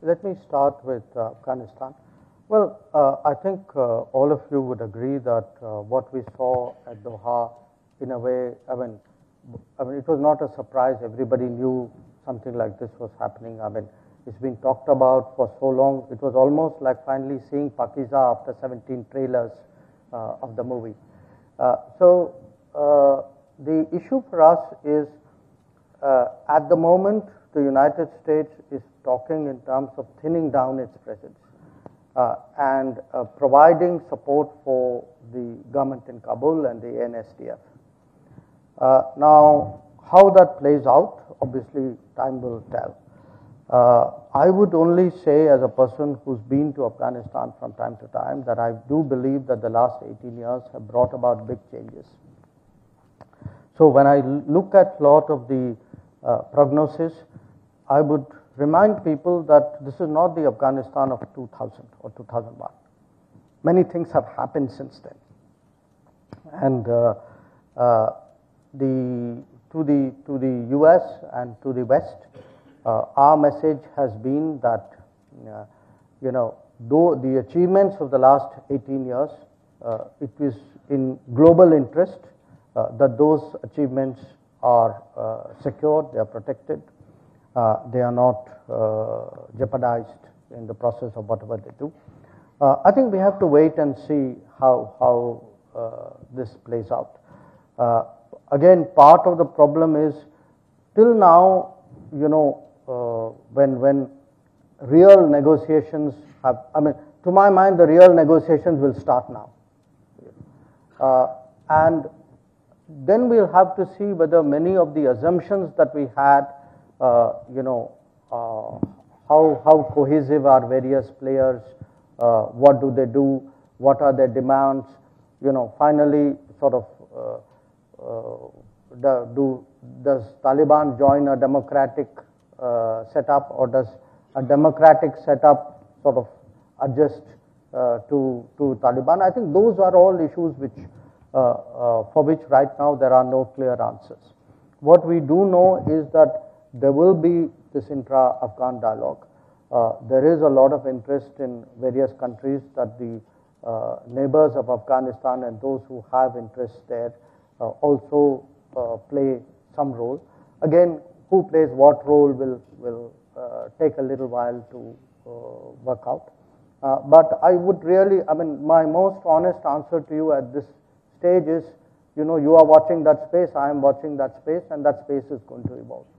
Let me start with Afghanistan. Well, I think all of you would agree that what we saw at Doha, in a way, I mean, it was not a surprise. Everybody knew something like this was happening. I mean, it's been talked about for so long. It was almost like finally seeing Pakeezah after 17 trailers of the movie. The issue for us is, at the moment, the United States is talking in terms of thinning down its presence and providing support for the government in Kabul and the NSDF. Now, how that plays out, obviously, time will tell. I would only say, as a person who's been to Afghanistan from time to time, that I do believe that the last 18 years have brought about big changes. So when I look at a lot of the prognosis, I would remind people that this is not the Afghanistan of 2000 or 2001. Many things have happened since then. And to the US and to the West, our message has been that, you know, though the achievements of the last 18 years, it is in global interest that those achievements are secured, they are protected, they are not jeopardized in the process of whatever they do. I think we have to wait and see how this plays out. Again, part of the problem is, till now, you know, when real negotiations have, I mean, to my mind, the real negotiations will start now. And then we'll have to see whether many of the assumptions that we had, you know, how cohesive are various players, what do they do, what are their demands, you know, finally sort of does Taliban join a democratic setup, or does a democratic setup sort of adjust to Taliban? I think those are all issues which for which right now there are no clear answers. What we do know is that there will be this intra-Afghan dialogue. There is a lot of interest in various countries that the neighbors of Afghanistan and those who have interests there also play some role. Again, who plays what role will take a little while to work out. But I would really, I mean, my most honest answer to you at this stage is, you know, you are watching that space, I am watching that space, and that space is going to evolve.